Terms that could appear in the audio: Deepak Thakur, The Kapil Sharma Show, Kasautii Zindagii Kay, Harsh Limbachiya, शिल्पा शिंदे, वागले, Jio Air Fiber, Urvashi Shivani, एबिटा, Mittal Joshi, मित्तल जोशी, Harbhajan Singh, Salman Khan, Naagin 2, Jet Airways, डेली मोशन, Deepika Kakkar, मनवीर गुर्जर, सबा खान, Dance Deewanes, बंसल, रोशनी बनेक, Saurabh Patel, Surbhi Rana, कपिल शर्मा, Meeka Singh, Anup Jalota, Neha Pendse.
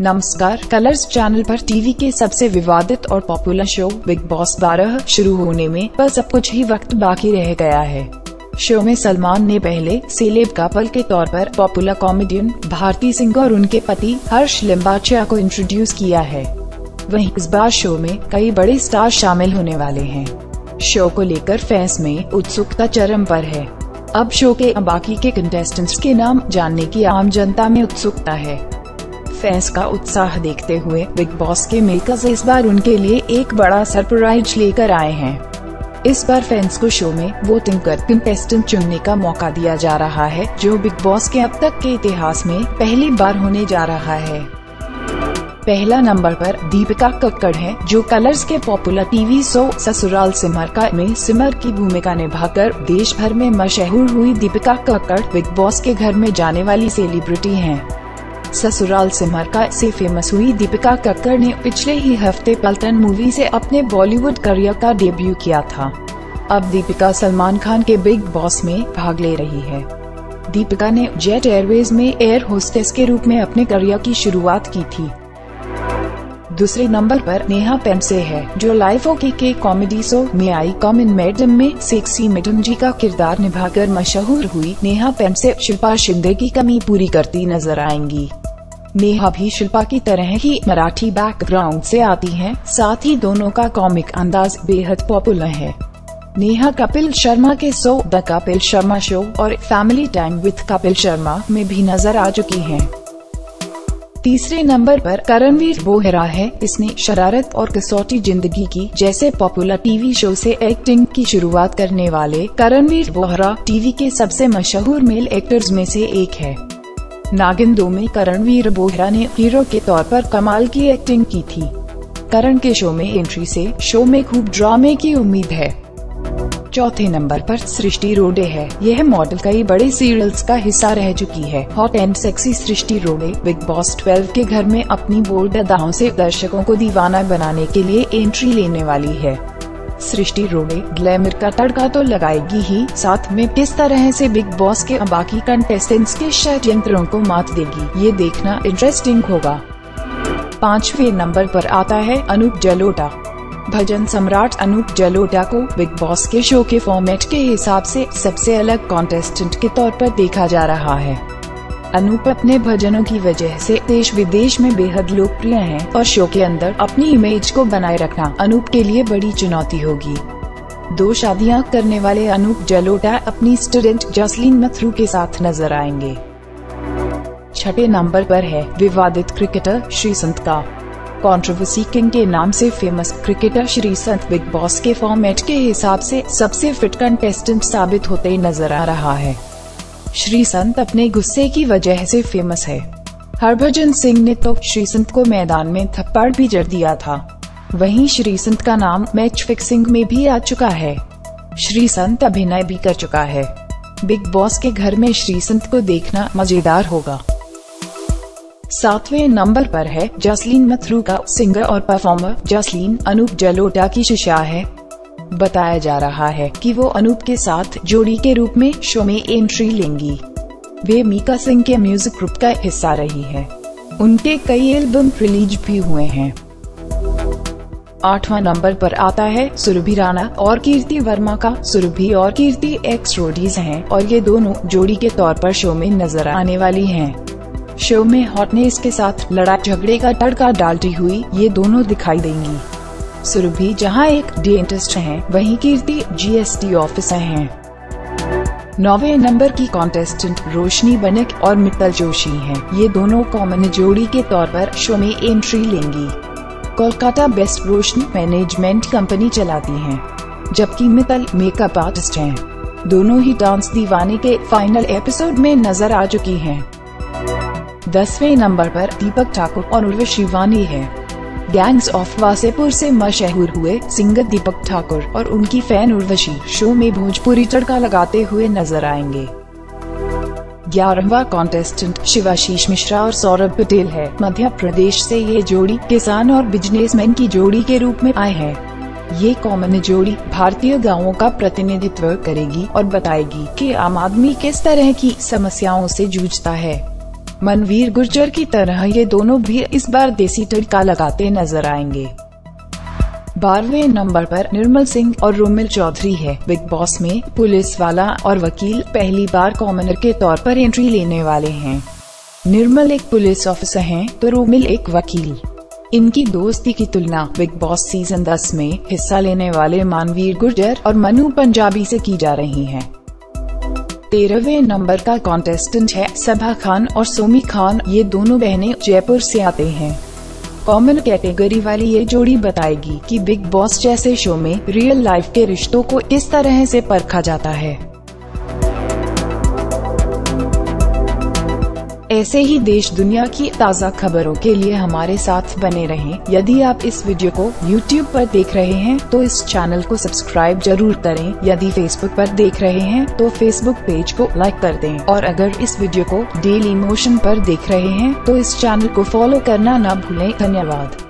नमस्कार। Colors channel पर TV के सबसे विवादित और पॉपुलर शो बिग बॉस 12 शुरू होने में बस अब कुछ ही वक्त बाकी रह गया है। शो में सलमान ने पहले सेलेब कपल के तौर पर पॉपुलर कॉमेडियन भारती सिंह और उनके पति हर्ष लिम्बाचिया को इंट्रोड्यूस किया है। वहीं इस बार शो में कई बड़े स्टार शामिल होने वाले हैं। शो को लेकर फैंस में उत्सुकता चरम पर है। अब शो के बाकी के कंटेस्टेंट्स के नाम जानने की आम जनता में उत्सुकता है। फैंस का उत्साह देखते हुए बिग बॉस के मेकर्स इस बार उनके लिए एक बड़ा सरप्राइज लेकर आए हैं। इस बार फैंस को शो में वोटिंग कर कंटेस्टेंट चुनने का मौका दिया जा रहा है, जो बिग बॉस के अब तक के इतिहास में पहली बार होने जा रहा है। पहला नंबर पर दीपिका कक्कड़ हैं, जो कलर्स के popular TV show Sasural Simar का में सिमर की भूमिका निभाकर देश भर में मशहूर हुई। दीपिका कक्कड़ बिग बॉस के घर में जाने वाली सेलिब्रिटी है। ससुराल सिमर का से फेमस हुई दीपिका कक्कड़ ने पिछले ही हफ्ते पलटन मूवी से अपने बॉलीवुड करियर का डेब्यू किया था। अब दीपिका सलमान खान के बिग बॉस में भाग ले रही है। दीपिका ने जेट एयरवेज में एयर होस्टेस के रूप में अपने करियर की शुरुआत की थी। दूसरे नंबर पर नेहा पेंसे है, जो लाइफ ओके के कॉमेडी शो में आई कॉमन मैडम में सेक्सी मैडम जी का किरदार निभाकर मशहूर हुई। नेहा पेंसे शिल्पा शिंदे की कमी पूरी करती नजर आएंगी। नेहा भी शिल्पा की तरह ही मराठी बैकग्राउंड से आती हैं, साथ ही दोनों का कॉमिक अंदाज बेहद पॉपुलर है। नेहा कपिल शर्मा के show the कपिल शर्मा show और family time with कपिल शर्मा में भी नजर आ चुकी हैं। तीसरे नंबर पर करणवीर बोहरा है। इसने शरारत और कसौटी जिंदगी की जैसे पॉपुलर टीवी शो से एक्टिंग की शुरुआत करने वाले करणवीर बोहरा टीवी के सबसे मशहूर मेल एक्टर्स में से एक है। नागिन 2 में करणवीर बोहरा ने हीरो के तौर पर कमाल की एक्टिंग की थी। करण के शो में एंट्री से शो में खूब ड्रामे की उम्मीद है। चौथे नंबर पर सृष्टि रोडे है। यह मॉडल कई बड़े सीरियल्स का हिस्सा रह चुकी है। हॉट एंड सेक्सी सृष्टि रोडे बिग बॉस 12 के घर में अपनी बोल्ड अदाओं से दर्शकों को दीवाना बनाने के लिए एंट्री लेने वाली है। सृष्टि रोडे ग्लैमर का तड़का तो लगाएगी ही, साथ में किस तरह से बिग बॉस के बाकी कंटेस्टेंट्स के षड्यंत्रों को मात देगी, ये देखना इंटरेस्टिंग होगा। पांचवें नंबर पर आता है अनूप जलोटा। भजन सम्राट अनूप जलोटा को बिग बॉस के शो के फॉर्मेट के हिसाब से सबसे अलग कॉन्टेस्टेंट के तौर पर देखा जा रहा है। अनूप अपने भजनों की वजह से देश विदेश में बेहद लोकप्रिय हैं और शो के अंदर अपनी इमेज को बनाए रखना अनूप के लिए बड़ी चुनौती होगी। दो शादियां करने वाले अनूप जलोटा अपनी स्टूडेंट जसलीन मथुर के साथ नजर आएंगे। छठे नंबर पर है विवादित क्रिकेटर श्रीसंत का। कंट्रोवर्सी किंग के नाम से famous cricketer Sreesanth big boss के फॉर्मेट के हिसाब से सबसे फिट कंटेस्टेंट साबित होते नजर आ रहा है। श्रीसंत अपने गुस्से की वजह से फेमस है। हरभजन सिंह ने तो श्रीसंत को मैदान में थप्पड़ भी जड़ दिया था। वहीं श्रीसंत का नाम मैच फिक्सिंग में भी आ चुका है। श्रीसंत अभिनय भी कर चुका है। बिग बॉस के घर में श्रीसंत को देखना मजेदार होगा। सातवें नंबर पर है जसलीन मथुर का सिंगर और परफॉर्मर जसलीन अनूप जलोटा की शिष्या है। बताया जा रहा है कि वो अनूप के साथ जोड़ी के रूप में शो में एंट्री लेंगी। वे मीका सिंह के म्यूजिक ग्रुप का हिस्सा रही है। उनके कई एल्बम रिलीज भी हुए हैं। आठवां नंबर पर आता है सुरभि राणा और कीर्ति वर्मा का। सुरभि और कीर्ति एक्स रोडीज हैं और ये दोनों जोड़ी के तौर पर शो में नजर आने वाली है। शो में हॉटनेस के साथ लड़ाई झगड़े का तड़का डालती हुई ये दोनों दिखाई देंगी। सुरभि जहां एक डेंटिस्ट हैं, वहीं कीर्ति जीएसटी ऑफिसर हैं। 9वें नंबर की कॉन्टेस्टेंट रोशनी बनेक और मित्तल जोशी हैं। ये दोनों कॉमन जोड़ी के तौर पर शो में एंट्री लेंगी। कोलकाता बेस्ट रोशनी मैनेजमेंट कंपनी चलाती है, जबकि मित्तल मेकअप आर्टिस्ट है। दोनों ही डांस दीवाने के फाइनल एपिसोड में नजर आ चुकी है। 10वें नंबर पर दीपक ठाकुर और उर्वशी शिवानी है। गैंग्स ऑफ वासेपुर से मशहूर हुए सिंगर दीपक ठाकुर और उनकी फैन उर्वशी शो में भोजपुरी तड़का लगाते हुए नजर आएंगे। 11वां कॉन्टेस्टेंट शिवाशीष मिश्रा और सौरभ पटेल है। मध्य प्रदेश से ये जोड़ी किसान और बिजनेसमैन की जोड़ी के रूप में आए हैं। ये कॉमन जोड़ी भारतीय गाँवों का प्रतिनिधित्व करेगी और बताएगी कि आम आदमी किस तरह की समस्याओं से जूझता है। मनवीर गुर्जर की तरह ये दोनों भी इस बार देसी तड़का लगाते नजर आएंगे। 12वें नंबर पर निर्मल सिंह और रोमिल चौधरी है। बिग बॉस में पुलिस वाला और वकील पहली बार कॉमनर के तौर पर एंट्री लेने वाले हैं। निर्मल एक पुलिस ऑफिसर हैं, तो रोमिल एक वकील। इनकी दोस्ती की तुलना बिग बॉस सीजन 10 में हिस्सा लेने वाले मानवीर गुर्जर और मनु पंजाबी से की जा रही है। 13वें नंबर का कॉन्टेस्टेंट है सबा खान और सोमी खान। ये दोनों बहनें जयपुर से आते हैं। कॉमन कैटेगरी वाली ये जोड़ी बताएगी कि बिग बॉस जैसे शो में रियल लाइफ के रिश्तों को किस तरह से परखा जाता है। ऐसे ही देश दुनिया की ताज़ा खबरों के लिए हमारे साथ बने रहें। यदि आप इस वीडियो को YouTube पर देख रहे हैं तो इस चैनल को सब्सक्राइब जरूर करें। यदि Facebook पर देख रहे हैं तो Facebook पेज को लाइक कर दें और अगर इस वीडियो को डेली मोशन पर देख रहे हैं तो इस चैनल को फॉलो करना ना भूलें। धन्यवाद।